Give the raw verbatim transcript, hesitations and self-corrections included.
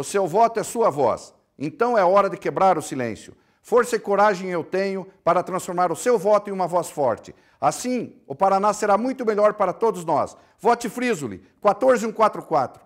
O seu voto é sua voz. Então é hora de quebrar o silêncio. Força e coragem eu tenho para transformar o seu voto em uma voz forte. Assim, o Paraná será muito melhor para todos nós. Vote Frisoli, quatorze mil cento e quarenta e quatro.